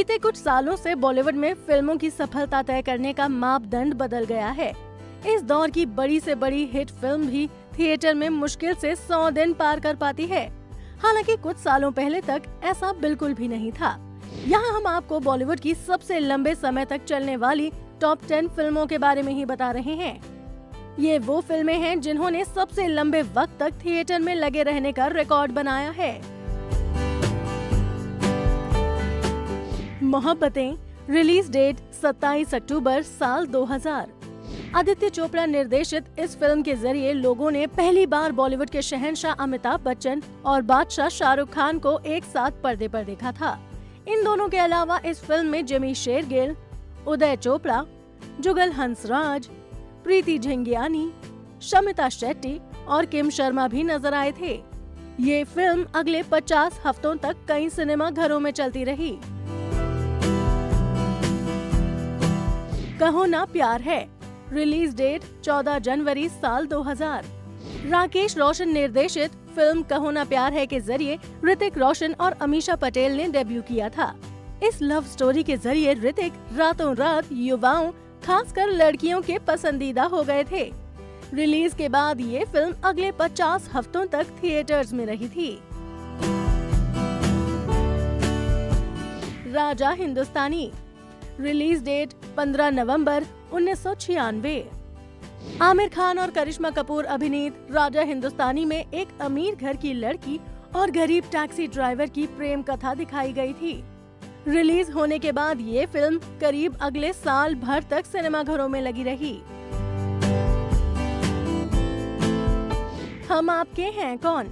बीते कुछ सालों से बॉलीवुड में फिल्मों की सफलता तय करने का मापदंड बदल गया है। इस दौर की बड़ी से बड़ी हिट फिल्म भी थिएटर में मुश्किल से 100 दिन पार कर पाती है। हालांकि कुछ सालों पहले तक ऐसा बिल्कुल भी नहीं था। यहाँ हम आपको बॉलीवुड की सबसे लंबे समय तक चलने वाली टॉप 10 फिल्मों के बारे में ही बता रहे हैं। ये वो फिल्में हैं जिन्होंने सबसे लंबे वक्त तक थिएटर में लगे रहने का रिकॉर्ड बनाया है। मोहब्बतें, रिलीज डेट 27 अक्टूबर साल 2000। आदित्य चोपड़ा निर्देशित इस फिल्म के जरिए लोगों ने पहली बार बॉलीवुड के शहंशाह अमिताभ बच्चन और बादशाह शाहरुख खान को एक साथ पर्दे पर देखा था। इन दोनों के अलावा इस फिल्म में जिमी शेरगिल, उदय चोपड़ा, जुगल हंसराज, प्रीति झिंगियानी, शमिता शेट्टी और किम शर्मा भी नजर आए थे। ये फिल्म अगले 50 हफ्तों तक कई सिनेमा घरों में चलती रही। कहो ना प्यार है, रिलीज डेट 14 जनवरी साल 2000। राकेश रोशन निर्देशित फिल्म कहो ना प्यार है के जरिए ऋतिक रोशन और अमीशा पटेल ने डेब्यू किया था। इस लव स्टोरी के जरिए ऋतिक रातों रात युवाओं, खासकर लड़कियों के पसंदीदा हो गए थे। रिलीज के बाद ये फिल्म अगले 50 हफ्तों तक थिएटर्स में रही थी। राजा हिंदुस्तानी, रिलीज डेट 15 नवंबर 1996। आमिर खान और करिश्मा कपूर अभिनीत राजा हिंदुस्तानी में एक अमीर घर की लड़की और गरीब टैक्सी ड्राइवर की प्रेम कथा दिखाई गई थी। रिलीज होने के बाद ये फिल्म करीब अगले साल भर तक सिनेमाघरों में लगी रही। हम आपके हैं कौन,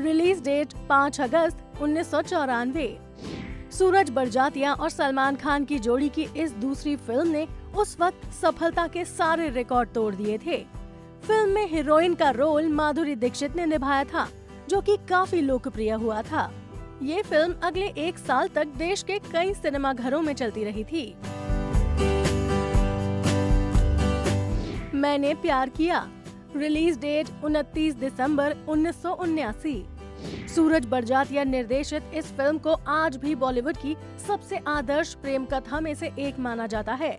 रिलीज डेट 5 अगस्त 1994। सूरज बरजातिया और सलमान खान की जोड़ी की इस दूसरी फिल्म ने उस वक्त सफलता के सारे रिकॉर्ड तोड़ दिए थे। फिल्म में हीरोइन का रोल माधुरी दीक्षित ने निभाया था, जो कि काफी लोकप्रिय हुआ था। ये फिल्म अगले एक साल तक देश के कई सिनेमा घरों में चलती रही थी। मैंने प्यार किया, रिलीज डेट 29 दिसंबर 1979। सूरज बरजातिया निर्देशित इस फिल्म को आज भी बॉलीवुड की सबसे आदर्श प्रेम कथा में से एक माना जाता है।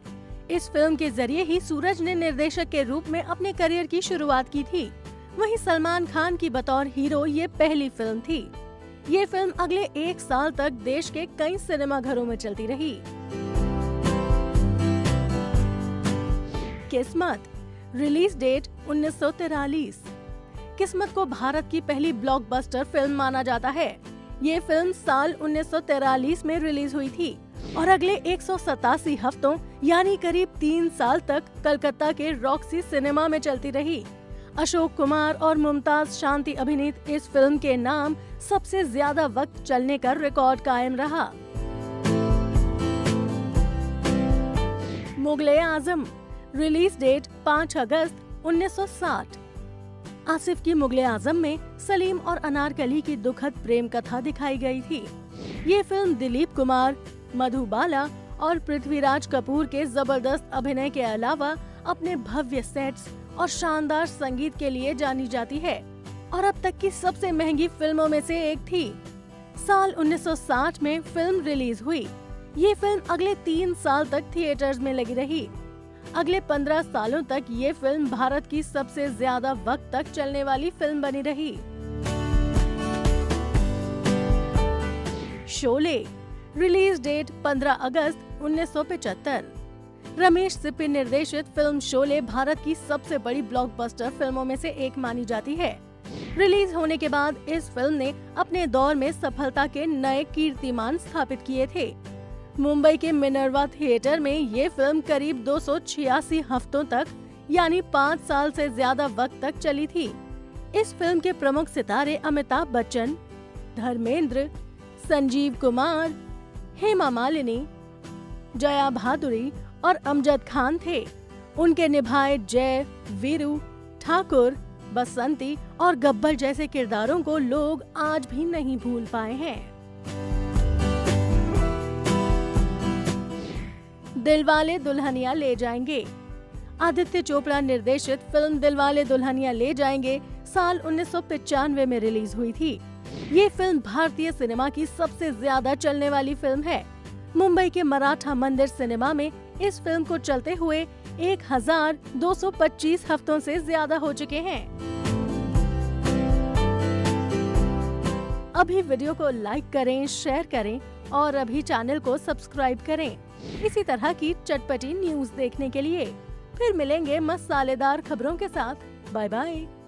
इस फिल्म के जरिए ही सूरज ने निर्देशक के रूप में अपने करियर की शुरुआत की थी। वहीं सलमान खान की बतौर हीरो ये पहली फिल्म थी। ये फिल्म अगले एक साल तक देश के कई सिनेमा घरों में चलती रही। किस्मत, रिलीज डेट 1943। किस्मत को भारत की पहली ब्लॉकबस्टर फिल्म माना जाता है। ये फिल्म साल 1943 में रिलीज हुई थी और अगले 187 हफ्तों यानी करीब 3 साल तक कलकत्ता के रॉक्सी सिनेमा में चलती रही। अशोक कुमार और मुमताज शांति अभिनीत इस फिल्म के नाम सबसे ज्यादा वक्त चलने का रिकॉर्ड कायम रहा। मुगल ए आजम, रिलीज डेट 5 अगस्त 1960। आसिफ की मुगल ए आजम में सलीम और अनारकली की दुखद प्रेम कथा दिखाई गई थी। ये फिल्म दिलीप कुमार, मधुबाला और पृथ्वीराज कपूर के जबरदस्त अभिनय के अलावा अपने भव्य सेट्स और शानदार संगीत के लिए जानी जाती है और अब तक की सबसे महंगी फिल्मों में से एक थी। साल 1960 में फिल्म रिलीज हुई। ये फिल्म अगले 3 साल तक थिएटर्स में लगी रही। अगले 15 सालों तक ये फिल्म भारत की सबसे ज्यादा वक्त तक चलने वाली फिल्म बनी रही। शोले, रिलीज डेट 15 अगस्त 1975। रमेश सिप्पी निर्देशित फिल्म शोले भारत की सबसे बड़ी ब्लॉकबस्टर फिल्मों में से एक मानी जाती है। रिलीज होने के बाद इस फिल्म ने अपने दौर में सफलता के नए कीर्तिमान स्थापित किए थे। मुंबई के मिनर्वा थिएटर में ये फिल्म करीब 286 हफ्तों तक यानी 5 साल से ज्यादा वक्त तक चली थी। इस फिल्म के प्रमुख सितारे अमिताभ बच्चन, धर्मेंद्र, संजीव कुमार, हेमा मालिनी, जया भादुरी और अमजद खान थे। उनके निभाए जय, वीरू, ठाकुर, बसंती और गब्बर जैसे किरदारों को लोग आज भी नहीं भूल पाए हैं। दिलवाले दुल्हनिया ले जाएंगे, आदित्य चोपड़ा निर्देशित फिल्म दिलवाले दुल्हनिया ले जाएंगे साल 1995 में रिलीज हुई थी। ये फिल्म भारतीय सिनेमा की सबसे ज्यादा चलने वाली फिल्म है। मुंबई के मराठा मंदिर सिनेमा में इस फिल्म को चलते हुए 1225 हफ्तों से ज्यादा हो चुके हैं। अभी वीडियो को लाइक करें, शेयर करें और अभी चैनल को सब्सक्राइब करें इसी तरह की चटपटी न्यूज़ देखने के लिए। फिर मिलेंगे मसालेदार खबरों के साथ। Bye bye.